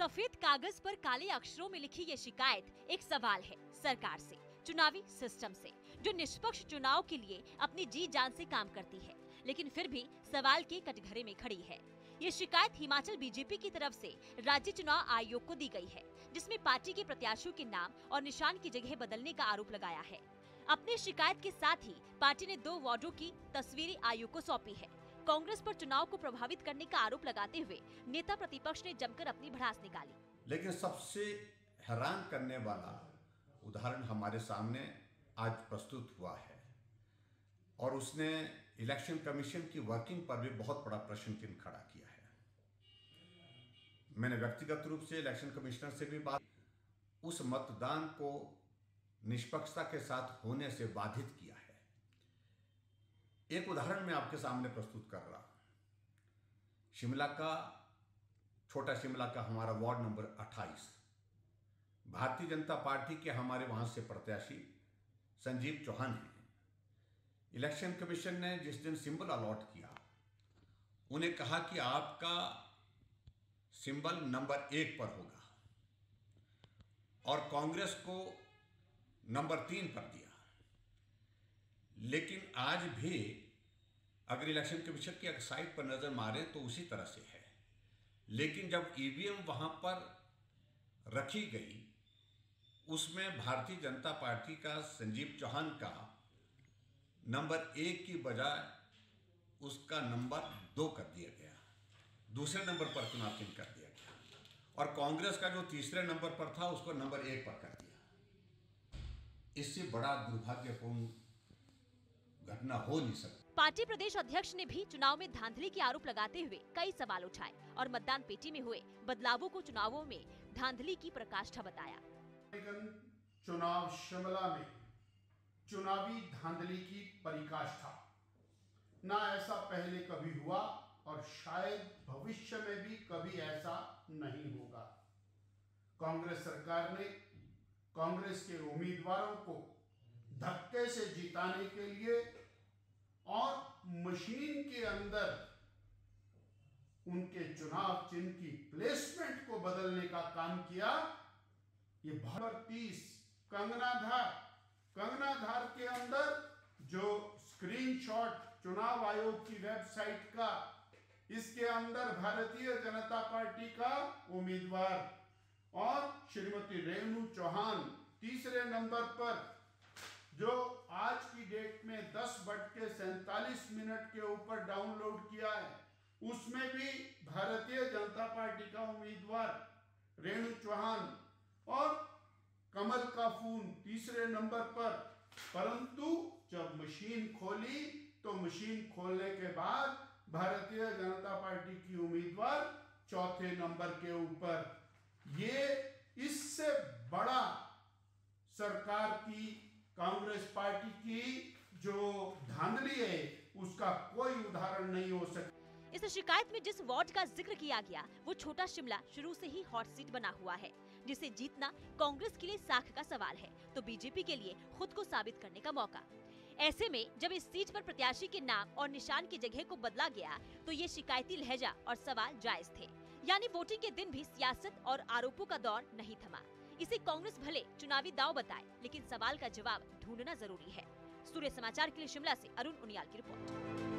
सफेद कागज पर काले अक्षरों में लिखी ये शिकायत एक सवाल है सरकार से, चुनावी सिस्टम से, जो निष्पक्ष चुनाव के लिए अपनी जी जान से काम करती है, लेकिन फिर भी सवाल के कटघरे में खड़ी है। ये शिकायत हिमाचल बीजेपी की तरफ से राज्य चुनाव आयोग को दी गई है, जिसमें पार्टी के प्रत्याशियों के नाम और निशान की जगह बदलने का आरोप लगाया है। अपनी शिकायत के साथ ही पार्टी ने 2 वार्डों की तस्वीरें आयोग को सौंपी है। कांग्रेस पर चुनाव को प्रभावित करने का आरोप लगाते हुए नेता प्रतिपक्ष ने जमकर अपनी भड़ास निकाली। लेकिन सबसे हैरान करने वाला उदाहरण हमारे सामने आज प्रस्तुत हुआ है और उसने इलेक्शन कमीशन की वर्किंग पर भी बहुत बड़ा प्रश्न चिन्ह खड़ा किया है। मैंने व्यक्तिगत रूप से इलेक्शन कमिश्नर से भी बात, उस मतदान को निष्पक्षता के साथ होने से बाधित किया है। एक उदाहरण मैं आपके सामने प्रस्तुत कर रहा हूं। शिमला का, छोटा शिमला का हमारा ward number 28, Bharatiya Janata party के हमारे वहां से प्रत्याशी संजीव चौहान हैं। इलेक्शन कमीशन ने जिस दिन सिंबल अलॉट किया, उन्हें कहा कि आपका सिंबल नंबर 1 पर होगा और कांग्रेस को नंबर 3 पर दिया। लेकिन आज भी अगर इलेक्शन कमीशन की साइट पर नजर मारे तो उसी तरह से है, लेकिन जब ईवीएम वहां पर रखी गई, उसमें भारतीय जनता पार्टी का संजीव चौहान का नंबर 1 की बजाय उसका नंबर 2 कर दिया गया, दूसरे नंबर पर चुनाव चिन्ह कर दिया गया और कांग्रेस का जो तीसरे नंबर पर था उसको नंबर 1 पर कर दिया। इससे बड़ा दुर्भाग्यपूर्ण घटना हो नहीं सकती। पार्टी प्रदेश अध्यक्ष ने भी चुनाव में धांधली के आरोप लगाते हुए कई सवाल उठाए और मतदान पेटी में हुए बदलावों को चुनावों में धांधली की प्रकाष्ठा बताया। चुनाव शिमला में चुनावी धांधली की परिकाष्ठा ना ऐसा पहले कभी हुआ और शायद भविष्य में भी कभी ऐसा नहीं होगा। कांग्रेस सरकार ने कांग्रेस के उम्मीदवारों को धक्के से जिताने के लिए और मशीन के अंदर उनके चुनाव चिन्ह की प्लेसमेंट को बदलने का काम किया। ये भारत 30 कंगनाधार के अंदर जो स्क्रीनशॉट चुनाव आयोग की वेबसाइट का, इसके अंदर भारतीय जनता पार्टी का उम्मीदवार और श्रीमती रेणु चौहान तीसरे नंबर पर, जो आज की डेट में 10:47 के ऊपर डाउनलोड किया है, उसमें भी भारतीय जनता पार्टी का उम्मीदवार रेणु चौहान और कमल का फूल तीसरे नंबर पर। परंतु जब मशीन खोली तो मशीन खोलने के बाद भारतीय जनता पार्टी की उम्मीदवार चौथे नंबर के ऊपर। ये इससे बड़ा सरकार की, कांग्रेस पार्टी की जो धांधली है उसका कोई उदाहरण नहीं हो सकता। इस शिकायत में जिस वार्ड का जिक्र किया गया वो छोटा शिमला शुरू से ही हॉट सीट बना हुआ है, जिसे जीतना कांग्रेस के लिए साख का सवाल है तो बीजेपी के लिए खुद को साबित करने का मौका। ऐसे में जब इस सीट पर प्रत्याशी के नाम और निशान की जगह को बदला गया तो ये शिकायती लहजा और सवाल जायज थे। यानी वोटिंग के दिन भी सियासत और आरोपों का दौर नहीं थमा। इसे कांग्रेस भले चुनावी दांव बताए, लेकिन सवाल का जवाब ढूंढना जरूरी है। सूर्य समाचार के लिए शिमला से अरुण उनियाल की रिपोर्ट।